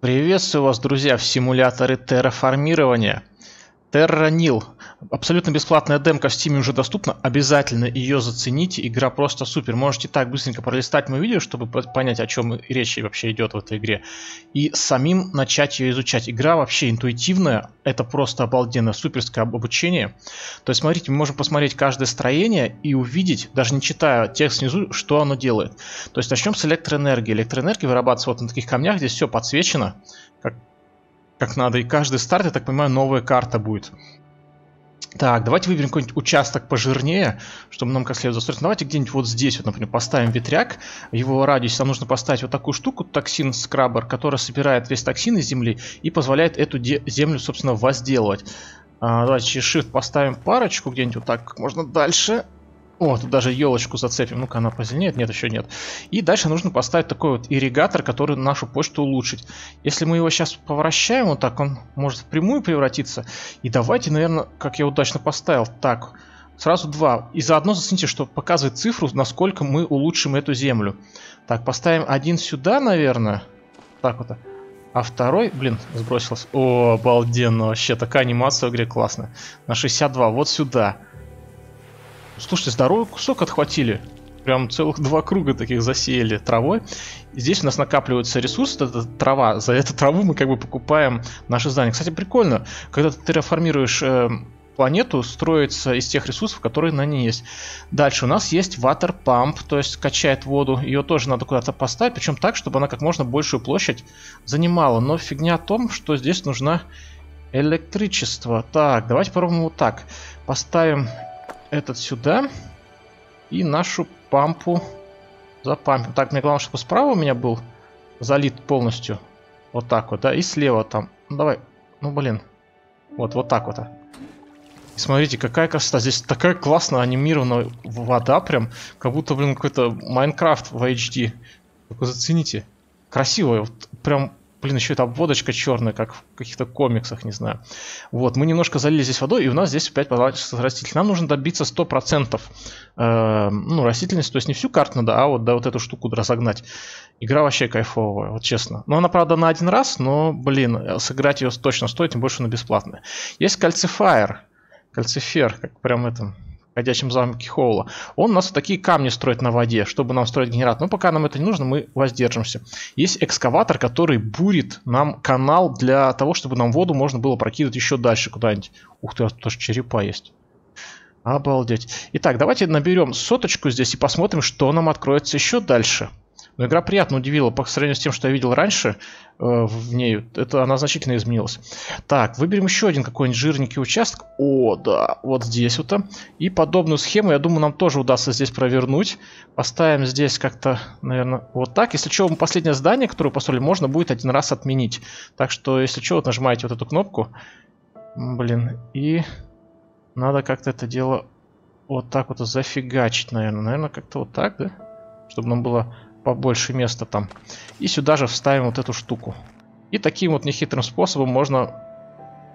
Приветствую вас, друзья, в симуляторе терраформирования. Terra Nil. Абсолютно бесплатная демка в Steam уже доступна. Обязательно ее зацените. Игра просто супер. Можете так быстренько пролистать мое видео, чтобы понять, о чем речь вообще идет в этой игре. И самим начать ее изучать. Игра вообще интуитивная. Это просто обалденно. Суперское обучение. То есть, смотрите, мы можем посмотреть каждое строение и увидеть, даже не читая текст внизу, что оно делает. То есть, начнем с электроэнергии. Электроэнергия вырабатывается вот на таких камнях. Здесь все подсвечено, как надо. И каждый старт, я так понимаю, новая карта будет. Так, давайте выберем какой-нибудь участок пожирнее, чтобы нам как следует застроить. Давайте где-нибудь вот здесь, вот, например, поставим ветряк. В его радиусе нам нужно поставить вот такую штуку, токсин-скрабер, которая собирает весь токсин из земли и позволяет эту землю, собственно, возделывать. Давайте через Shift поставим парочку где-нибудь вот так, как можно дальше. О, тут даже елочку зацепим. Ну-ка, она позеленеет. Нет, еще нет. И дальше нужно поставить такой вот ирригатор, который нашу почту улучшит. Если мы его сейчас поворачиваем вот так, он может впрямую превратиться. И давайте, наверное, как я удачно поставил. Так, сразу два. И заодно зацените, что показывает цифру, насколько мы улучшим эту землю. Так, поставим один сюда, наверное. Так вот. А второй, блин, сбросился. О, обалденно вообще. Такая анимация в игре классная. На 62. Вот сюда. Слушайте, здоровый кусок отхватили. Прям целых два круга таких засеяли травой. Здесь у нас накапливаются ресурсы, это трава. За эту траву мы как бы покупаем наши здания. Кстати, прикольно, когда ты терраформируешь планету, строится из тех ресурсов, которые на ней есть. Дальше у нас есть water pump, то есть качает воду. Ее тоже надо куда-то поставить, причем так, чтобы она как можно большую площадь занимала. Но фигня о том, что здесь нужно электричество. Так, давайте попробуем вот так. Поставим этот сюда и нашу пампу запампим. Так, мне главное, чтобы справа у меня был залит полностью. Вот так вот, да, и слева там. Ну, давай, ну блин. Вот, вот так вот. И смотрите, какая красота. Здесь такая классно анимированная вода прям. Как будто, блин, какой-то Minecraft в HD. Только зацените. Красивая, вот прям... Блин, еще эта обводочка черная, как в каких-то комиксах, не знаю. Вот, мы немножко залили здесь водой, и у нас здесь опять понадобится растительность. Нам нужно добиться 100% ну, растительность, то есть не всю карту надо, а вот, да, вот эту штуку разогнать. Игра вообще кайфовая, вот честно. Но она, правда, на один раз, но, блин, сыграть ее точно стоит, тем больше она бесплатная. Есть кальцифер, как прям это... В Ходячем замке Хаула. Он у нас вот такие камни строит на воде, чтобы нам строить генератор. Но пока нам это не нужно, мы воздержимся. Есть экскаватор, который бурит нам канал для того, чтобы нам воду можно было прокидывать еще дальше куда-нибудь. Ух ты, а тут тоже черепа есть. Обалдеть. Итак, давайте наберем 100 здесь и посмотрим, что нам откроется еще дальше. Но игра приятно удивила по сравнению с тем, что я видел раньше в ней. Это она значительно изменилась. Так, выберем еще один какой-нибудь жирненький участок. О, да, вот здесь вот. И подобную схему, я думаю, нам тоже удастся здесь провернуть. Поставим здесь как-то, наверное, вот так. Если что, последнее здание, которое построили, можно будет один раз отменить. Так что, если что, вот нажимаете вот эту кнопку. Блин, и надо как-то это дело вот так вот зафигачить, наверное. Наверное, как-то вот так, да? Чтобы нам было... побольше места там. И сюда же вставим вот эту штуку. И таким вот нехитрым способом можно...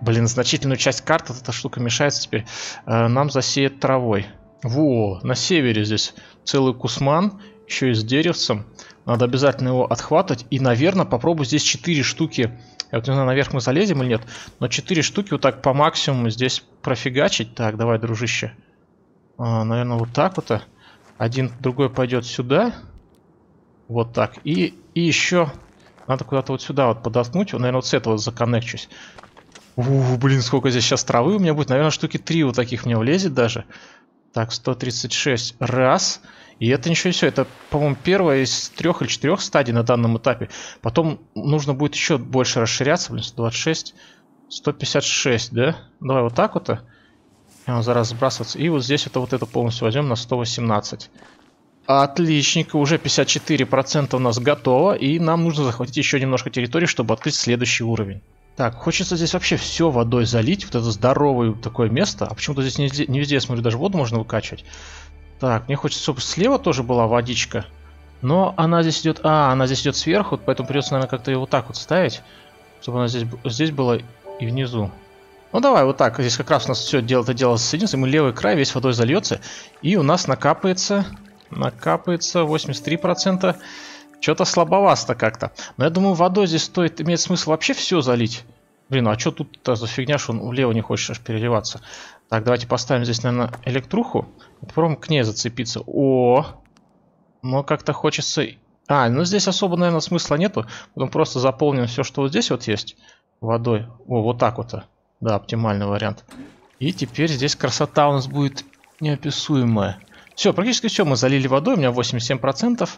Блин, значительную часть карты, вот эта штука мешается теперь, нам засеет травой. Во, на севере здесь целый кусман, еще и с деревцем. Надо обязательно его отхватывать. И, наверное, попробую здесь 4 штуки. Я вот не знаю, наверх мы залезем или нет, но 4 штуки вот так по максимуму здесь профигачить. Так, давай, дружище. Наверное, вот так вот. Один, другой пойдет сюда. Вот так. И еще надо куда-то вот сюда вот подоткнуть. Наверное, вот с этого законнекчусь. Блин, сколько здесь сейчас травы у меня будет. Наверное, штуки 3 вот таких мне влезет даже. Так, 136. Раз. И это ничего не все. Это, по-моему, первая из 3 или 4 стадий на данном этапе. Потом нужно будет еще больше расширяться. Блин, 126. 156, да? Давай вот так вот. Зараз сбрасываться. И вот здесь вот это полностью возьмем на 118. Отличненько, уже 54% у нас готово, и нам нужно захватить еще немножко территории, чтобы открыть следующий уровень. Так, хочется здесь вообще все водой залить, вот это здоровое такое место, а почему-то здесь не везде, я смотрю, даже воду можно выкачивать. Так, мне хочется, чтобы слева тоже была водичка, но она здесь идет, она здесь идет сверху, поэтому придется, наверное, как-то ее вот так вот ставить, чтобы она здесь была и внизу. Ну давай вот так, здесь как раз у нас все это дело соединится, и мы левый край весь водой зальется, и у нас накапается... 83%, Что-то слабовато как-то. Но я думаю, водой здесь стоит, имеет смысл вообще все залить. Блин, а что тут-то за фигня, что он влево не хочет аж переливаться? Так, давайте поставим здесь, наверное, электруху. Попробуем к ней зацепиться. О! Но как-то хочется... А, ну здесь особо, наверное, смысла нету. Потом просто заполним все, что вот здесь вот есть водой. О, вот так вот. Да, оптимальный вариант. И теперь здесь красота у нас будет неописуемая. Все, практически все мы залили водой. У меня 87%.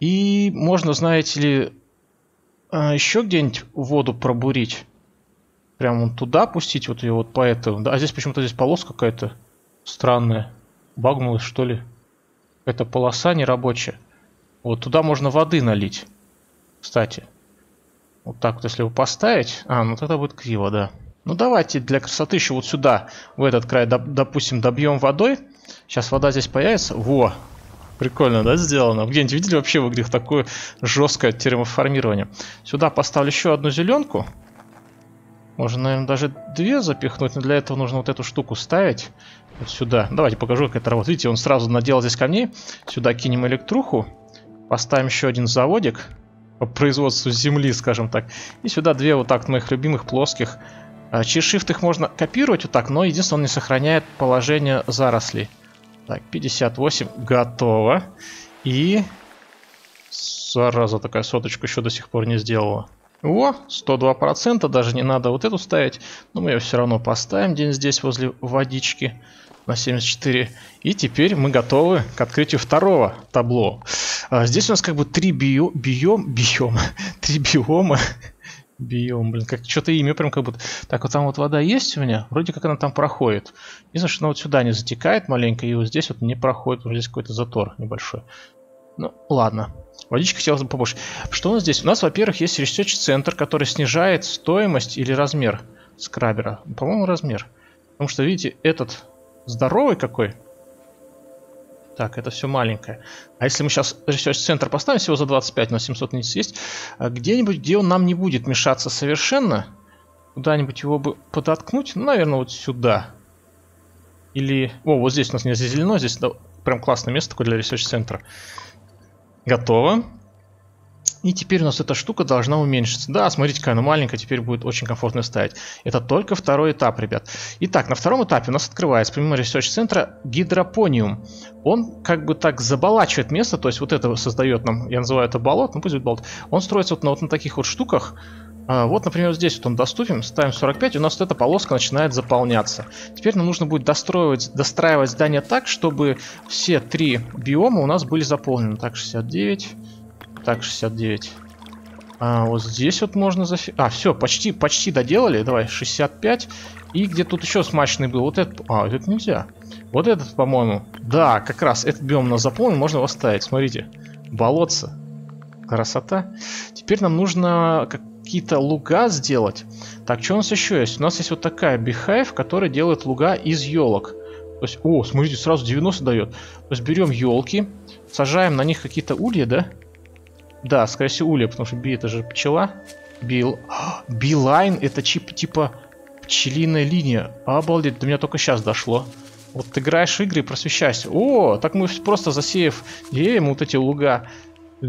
И можно, знаете ли, еще где-нибудь воду пробурить. Прям вон туда пустить, вот ее вот по этому. А здесь почему-то здесь полоска какая-то странная. Багнулась, что ли? Какая-то полоса нерабочая. Вот туда можно воды налить. Кстати. Вот так вот, если его поставить. А, ну тогда будет криво, да. Ну давайте для красоты еще вот сюда, в этот край, допустим, добьем водой. Сейчас вода здесь появится. Во! Прикольно, да, сделано? Где-нибудь видели вообще в играх такое жесткое термоформирование? Сюда поставлю еще одну зеленку. Можно, наверное, даже две запихнуть, но для этого нужно вот эту штуку ставить вот сюда. Давайте покажу, как это работает. Видите, он сразу наделал здесь камней. Сюда кинем электруху, поставим еще один заводик по производству земли, скажем так. И сюда две вот так моих любимых плоских. Через shift их можно копировать вот так, но единственное, он не сохраняет положение зарослей. Так, 58, готово. И... Зараза, такая соточка еще до сих пор не сделала. О, 102%, даже не надо вот эту ставить. Но мы ее все равно поставим где-нибудь здесь возле водички на 74. И теперь мы готовы к открытию второго табло. Здесь у нас как бы три биома. Биом, блин, как что-то имя прям как будто... Так, вот там вот вода есть у меня? Вроде как она там проходит. Не знаю, что она вот сюда не затекает маленько, и вот здесь вот не проходит, уже здесь какой-то затор небольшой. Ну, ладно. Водичка хотелось бы побольше. Что у нас здесь? У нас, во-первых, есть ресерч центр, который снижает стоимость или размер скрабера. По-моему, размер. Потому что, видите, этот здоровый какой. Так, это все маленькое. А если мы сейчас ресерч центр поставим всего за 25, на 700 единиц есть, где-нибудь, где он нам не будет мешаться совершенно, куда-нибудь его бы подоткнуть, ну, наверное, вот сюда. Или... О, вот здесь у нас не зазелено, здесь прям классное место такое для ресерч центра. Готово. И теперь у нас эта штука должна уменьшиться. Да, смотрите, какая она маленькая, теперь будет очень комфортно ставить. Это только второй этап, ребят. Итак, на втором этапе у нас открывается, помимо ресерч-центра, гидропониум. Он как бы так заболачивает место, то есть вот это создает нам, я называю это болот, ну пусть будет болот. Он строится вот на таких вот штуках. Вот, например, здесь вот он доступен, ставим 45, и у нас вот эта полоска начинает заполняться. Теперь нам нужно будет достраивать здание так, чтобы все три биома у нас были заполнены. Так, 69... Так, 69. А, вот здесь вот можно зафиг... А, все, почти доделали. Давай, 65. И где тут еще смачный был? Вот этот... А, этот нельзя. Вот этот, по-моему. Да, как раз этот биом у нас заполнен, можно его оставить. Смотрите, болотце. Красота. Теперь нам нужно какие-то луга сделать. Так, что у нас еще есть? У нас есть вот такая бихайв, которая делает луга из елок. То есть, о, смотрите, сразу 90 дает. То есть берем елки, сажаем на них какие-то ульи, да? Да, скорее всего, улья, потому что би это же пчела. Билайн это чип типа пчелиная линия. Обалдеть, до меня только сейчас дошло. Вот ты играешь игры и просвещайся. О, так мы просто засеяв деревья, вот эти луга.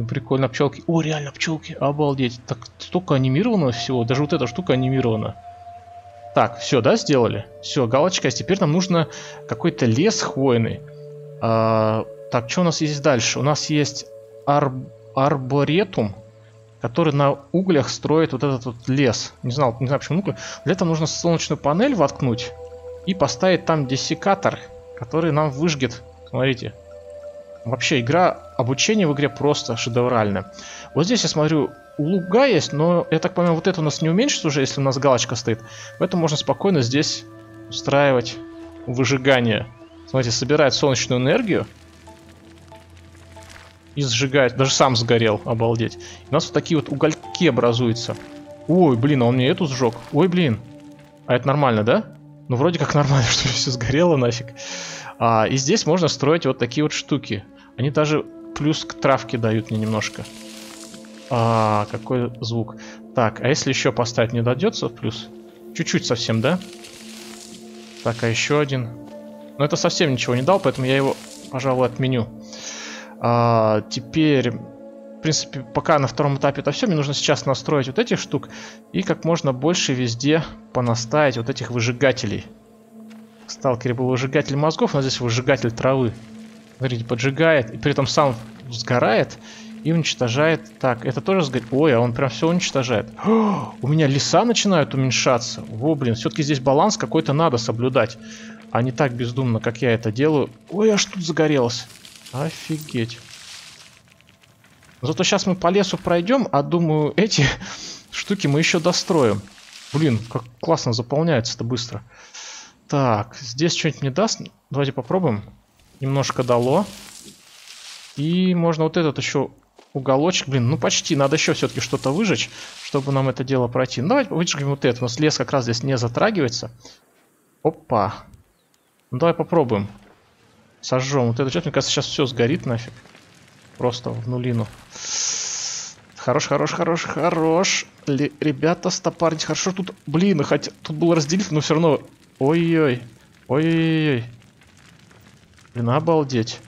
Прикольно, пчелки. О, реально пчелки, обалдеть. Так столько анимированного всего, даже вот эта штука анимирована. Так, все, да, сделали? Все, галочка, а теперь нам нужно какой-то лес хвойный. Так, что у нас есть дальше? У нас есть арборетум, который на углях строит вот этот вот лес. Не знаю, почему уголь. Для этого нужно солнечную панель воткнуть и поставить там диссекатор, который нам выжгет. Смотрите. Вообще игра, обучение в игре просто шедевральное. Вот здесь я смотрю, луга есть, но я так понимаю, вот это у нас не уменьшится уже, если у нас галочка стоит. Поэтому можно спокойно здесь устраивать выжигание. Смотрите, собирает солнечную энергию. И сжигает. Даже сам сгорел. Обалдеть. У нас вот такие вот угольки образуются. Ой, блин, а он мне эту сжег. Ой, блин. А это нормально, да? Ну, вроде как нормально, что все сгорело нафиг. И здесь можно строить вот такие вот штуки. Они даже плюс к травке дают мне немножко. Какой звук. Так, а если еще поставить не дойдется в плюс? Чуть-чуть совсем, да? Так, а еще один. Но это совсем ничего не дал, поэтому я его, пожалуй, отменю. Теперь в принципе, пока на втором этапе это все. Мне нужно сейчас настроить вот этих штук и как можно больше везде понаставить вот этих выжигателей. В Сталкере был выжигатель мозгов, но здесь выжигатель травы. Смотрите, поджигает, и при этом сам сгорает и уничтожает. Так, это тоже сгорит. Ой, а он прям все уничтожает. О, у меня леса начинают уменьшаться. Во, блин, все-таки здесь баланс какой-то надо соблюдать. А не так бездумно, как я это делаю. Ой, аж тут загорелось. Офигеть. Зато сейчас мы по лесу пройдем, а думаю, эти штуки мы еще достроим. Блин, как классно заполняется-то быстро. Так, здесь что-нибудь мне даст? Давайте попробуем. Немножко дало. И можно вот этот еще уголочек. Блин, ну почти. Надо еще все-таки что-то выжечь, чтобы нам это дело пройти. Ну, давайте выжгем вот это. У нас лес как раз здесь не затрагивается. Опа. Ну давай попробуем. Сожжем. Вот это что-то, мне кажется, сейчас все сгорит нафиг. Просто в нулину. Хорош, хорош, хорош, хорош. Ребята, стопарить. Хорошо тут. Блин, хотя тут было разделить, но все равно... Ой-ой-ой. Ой-ой-ой. Блин, обалдеть.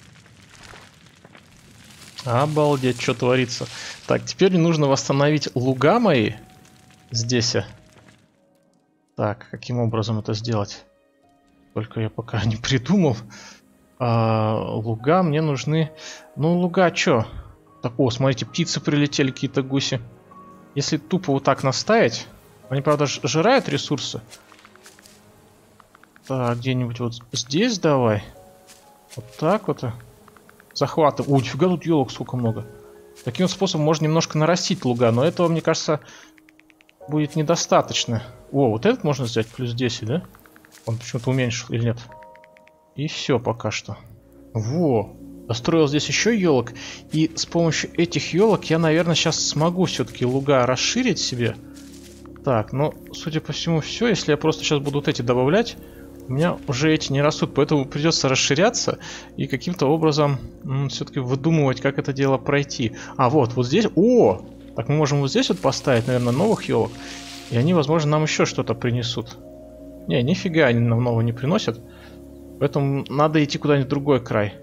Обалдеть, что творится. Так, теперь мне нужно восстановить луга мои. Здесь. Так, каким образом это сделать? Только я пока не придумал. Луга мне нужны. Ну, луга, чё? Так, о, смотрите, птицы прилетели, какие-то гуси. Если тупо вот так наставить. Они, правда, жирают ресурсы. Так, где-нибудь вот здесь давай. Вот так вот. Захватываем. Ой, фига, тут елок сколько много. Таким способом можно немножко нарастить луга, но этого, мне кажется, будет недостаточно. О, вот этот можно взять, плюс 10, да? Он почему-то уменьшил или нет? И все пока что. Во! Достроил здесь еще елок. И с помощью этих елок я, наверное, сейчас смогу все-таки луга расширить себе. Так, но, судя по всему, все. Если я просто сейчас буду вот эти добавлять, у меня уже эти не растут. Поэтому придется расширяться и каким-то образом все-таки выдумывать, как это дело пройти. А, вот, вот здесь. О! Так мы можем вот здесь вот поставить, наверное, новых елок. И они, возможно, нам еще что-то принесут. Не, нифига они нам нового не приносят. Поэтому надо идти куда-нибудь в другой край.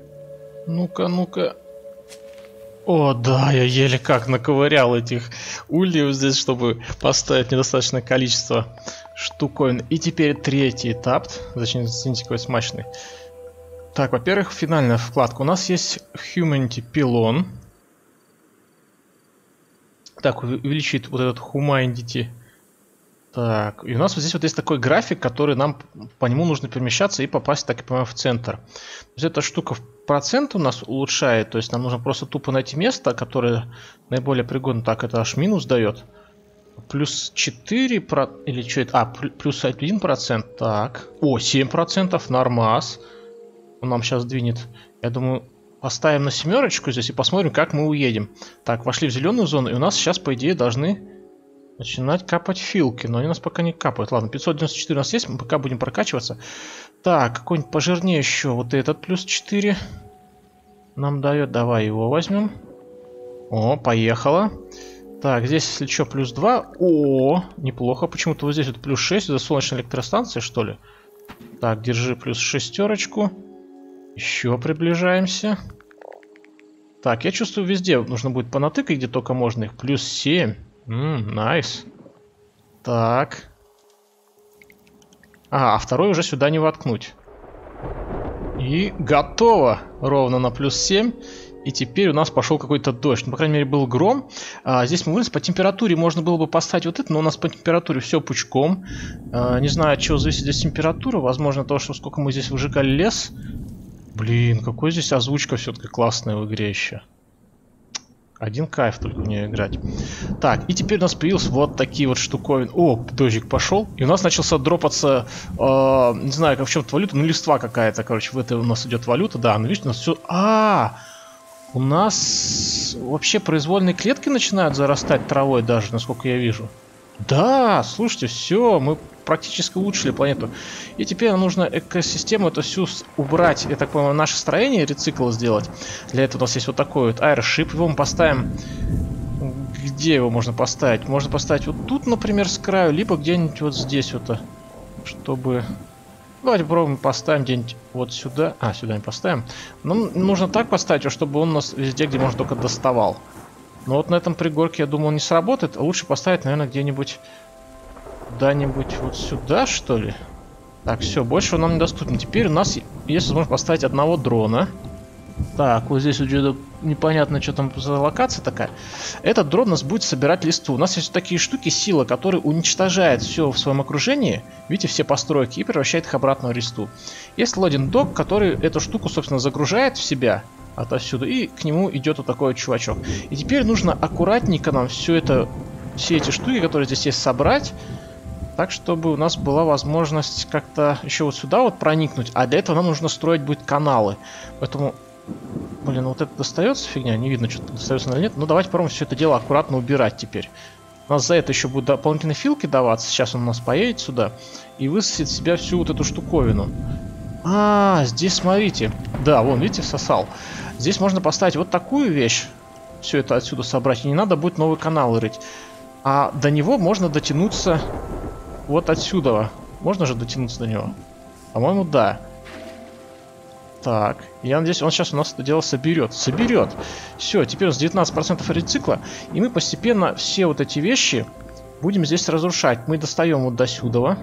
Ну-ка, ну-ка. О, да, я еле как наковырял этих ульев здесь, чтобы поставить недостаточное количество штуковин. И теперь третий этап. Зачем, извините, какой смачный. Так, во-первых, финальная вкладка. У нас есть Humanity Pylon. Так, увеличит вот этот Humanity. Так, и у нас вот здесь вот есть такой график, который нам, по нему нужно перемещаться и попасть, так и понимаю, в центр. То есть эта штука в процент у нас улучшает, то есть нам нужно просто тупо найти место, которое наиболее пригодно. Так, это аж минус дает. Плюс 4, или что это? А, плюс 1%, так. О, 7%, нормас. Он нам сейчас двинет. Я думаю, поставим на семерочку здесь и посмотрим, как мы уедем. Так, вошли в зеленую зону, и у нас сейчас, по идее, должны... начинать капать филки, но они у нас пока не капают. Ладно, 594 у нас есть, мы пока будем прокачиваться. Так, какой-нибудь пожирнее еще. Вот этот плюс 4 нам дает. Давай его возьмем. О, поехало. Так, здесь, если что, плюс 2. О, неплохо. Почему-то вот здесь вот плюс 6. Это солнечная электростанция, что ли? Так, держи плюс шестерочку. Еще приближаемся. Так, я чувствую, везде нужно будет понатыкать, где только можно их. Плюс 7. Найс. Так. А второй уже сюда не воткнуть. И готово. Ровно на плюс 7. И теперь у нас пошел какой-то дождь. Ну, по крайней мере, был гром. Здесь мы вылез. По температуре можно было бы поставить вот это, но у нас по температуре все пучком. Не знаю, от чего зависит здесь температура. Возможно, то, что сколько мы здесь выжигали лес. Блин, какой здесь озвучка все-таки классная в игре еще. Один кайф только в нее играть. Так, и теперь у нас появился вот такие вот штуковины. О, дождик пошел. И у нас начался дропаться, не знаю, как в чем-то валюта, ну листва какая-то, короче, в это у нас идет валюта, да, ну видите, у нас все... у нас вообще произвольные клетки начинают зарастать травой даже, насколько я вижу. Да, слушайте, все, мы практически улучшили планету. И теперь нам нужно экосистему эту всю убрать. Я так понимаю, наше строение рецикл сделать. Для этого у нас есть вот такой вот аэрошип. Его мы поставим... Где его можно поставить? Можно поставить вот тут, например, с краю, либо где-нибудь вот здесь вот. Чтобы... Давайте попробуем поставим где-нибудь вот сюда. А, сюда не поставим. Нам нужно так поставить, чтобы он у нас везде, где можно, только доставал. Но вот на этом пригорке, я думал, не сработает. Лучше поставить, наверное, где-нибудь... Куда-нибудь вот сюда, что ли? Так, все, больше нам недоступно. Теперь у нас есть возможность поставить одного дрона. Так, вот здесь уже непонятно, что там за локация такая. Этот дрон у нас будет собирать листву. У нас есть такие штуки, сила, которая уничтожает все в своем окружении. Видите, все постройки, и превращает их обратно в листву. Есть лодинг-дог, который эту штуку, собственно, загружает в себя отовсюду. И к нему идет вот такой вот чувачок. И теперь нужно аккуратненько нам все это, все эти штуки, которые здесь есть, собрать. Так, чтобы у нас была возможность как-то еще вот сюда вот проникнуть. А для этого нам нужно строить будет каналы. Поэтому... Блин, вот это достается фигня, не видно, что достается или нет. Но давайте попробуем все это дело аккуратно убирать теперь. У нас за это еще будут дополнительные филки даваться. Сейчас он у нас поедет сюда и высосет в себя всю вот эту штуковину. А, здесь смотрите. Да, вон, видите, всосал. Здесь можно поставить вот такую вещь. Все это отсюда собрать. И не надо будет новый канал рыть. А до него можно дотянуться вот отсюда. Можно же дотянуться до него? По-моему, да. Так, я надеюсь, он сейчас у нас это дело соберет. Соберет. Все, теперь у нас 19% рецикла. И мы постепенно все вот эти вещи будем здесь разрушать. Мы достаем вот до сюда.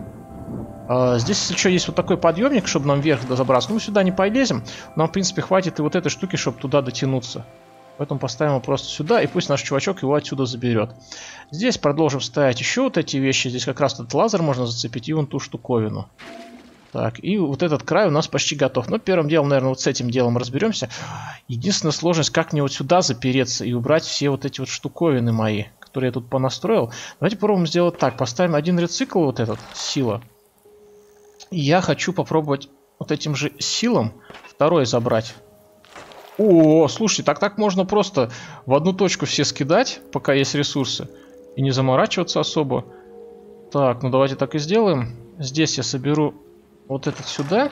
Здесь, если что, есть вот такой подъемник, чтобы нам вверх забраться. Ну, мы сюда не полезем. Нам, в принципе, хватит и вот этой штуки, чтобы туда дотянуться. Поэтому поставим его просто сюда, и пусть наш чувачок его отсюда заберет. Здесь продолжим ставить еще вот эти вещи. Здесь как раз этот лазер можно зацепить и вон ту штуковину. Так, и вот этот край у нас почти готов. Но первым делом, наверное, вот с этим делом разберемся. Единственная сложность, как мне вот сюда запереться и убрать все вот эти вот штуковины мои, которые я тут понастроил. Давайте попробуем сделать так. Поставим один рецикл вот этот, сила. И я хочу попробовать вот этим же силам второй забрать. О, слушайте, так можно просто в одну точку все скидать, пока есть ресурсы. И не заморачиваться особо. Так, ну давайте так и сделаем. Здесь я соберу... Вот этот сюда.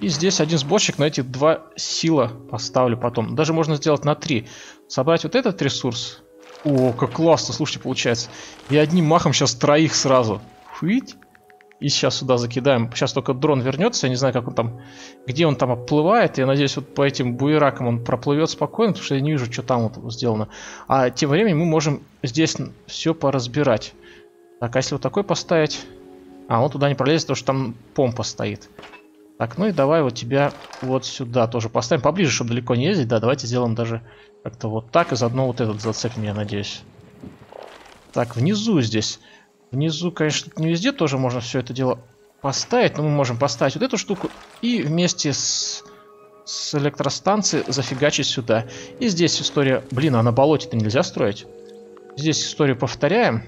И здесь один сборщик на эти два сила поставлю потом. Даже можно сделать на 3. Собрать вот этот ресурс. О, как классно, слушайте, получается. И одним махом сейчас 3 сразу. Фыть. И сейчас сюда закидаем. Сейчас только дрон вернется. Я не знаю, как он там, где он там оплывает. Я надеюсь, вот по этим буеракам он проплывет спокойно, потому что я не вижу, что там вот сделано. А тем временем мы можем здесь все поразбирать. Так, а если вот такой поставить... А, он туда не пролезет, потому что там помпа стоит. Так, ну и давай вот тебя вот сюда тоже поставим. Поближе, чтобы далеко не ездить. Да, давайте сделаем даже как-то вот так. И заодно вот этот зацепим, я надеюсь. Так, внизу здесь. Внизу, конечно, не везде тоже можно все это дело поставить. Но мы можем поставить вот эту штуку. И вместе с электростанцией зафигачить сюда. И здесь история... Блин, а на болоте-то нельзя строить. Здесь историю повторяем.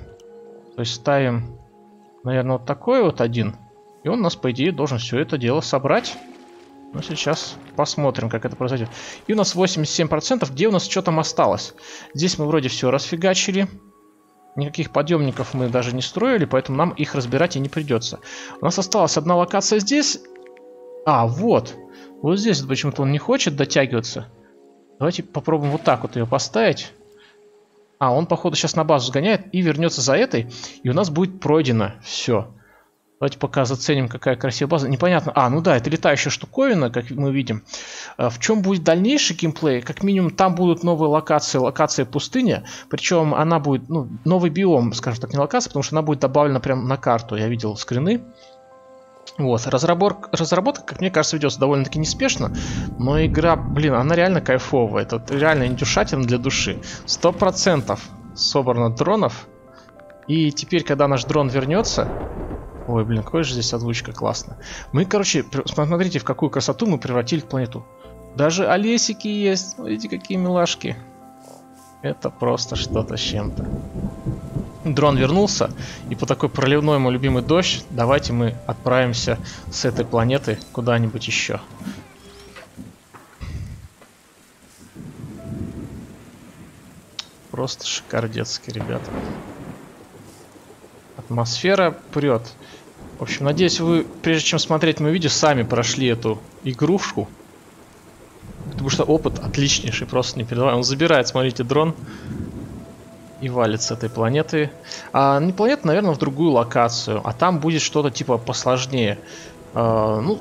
То есть ставим... Наверное, вот такой вот один. И он нас, по идее, должен все это дело собрать. Ну, сейчас посмотрим, как это произойдет. И у нас 87%. Где у нас что там осталось? Здесь мы вроде все расфигачили. Никаких подъемников мы даже не строили, поэтому нам их разбирать и не придется. У нас осталась одна локация здесь. А, вот. Вот здесь почему-то он не хочет дотягиваться. Давайте попробуем вот так вот ее поставить. А, он, походу, сейчас на базу сгоняет и вернется за этой. И у нас будет пройдено все. Давайте пока заценим, какая красивая база. Непонятно. А, ну да, это летающая штуковина, как мы видим. В чем будет дальнейший геймплей? Как минимум, там будут новые локации. Локация пустыня. Причем она будет, ну, новый биом, скажем так, не локация, потому что она будет добавлена прямо на карту. Я видел скрины. Вот, разработка, как мне кажется, ведется довольно-таки неспешно, но игра, блин, она реально кайфовая, это реально индюшатина для души. 100% собрано дронов, и теперь, когда наш дрон вернется... Ой, блин, какой же здесь озвучка классная. Мы, короче, смотрите, в какую красоту мы превратили планету. Даже олесики есть, смотрите, какие милашки. Это просто что-то с чем-то. Дрон вернулся, и по такой проливной, мой любимый дождь, давайте мы отправимся с этой планеты куда-нибудь еще. Просто шикардецки, ребята. Атмосфера прет. В общем, надеюсь, вы, прежде чем смотреть мое видео, сами прошли эту игрушку. Потому что опыт отличнейший, просто не передаваем. Он забирает, смотрите, дрон. И валит с этой планеты. А не планета, наверное, в другую локацию. А там будет что-то типа посложнее. Ну,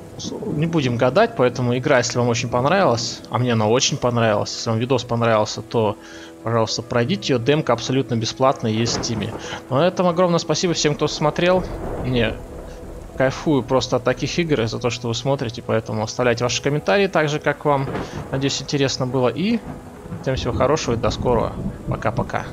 не будем гадать, поэтому игра, если вам очень понравилась, а мне она очень понравилась, если вам видос понравился, то Пожалуйста, пройдите ее, демка абсолютно бесплатно есть в Steam. Но на этом огромное спасибо всем, кто смотрел. Мне кайфую просто от таких игр и за то, что вы смотрите. Поэтому оставляйте ваши комментарии так же, как вам. Надеюсь, интересно было. И всем всего хорошего и до скорого. Пока-пока.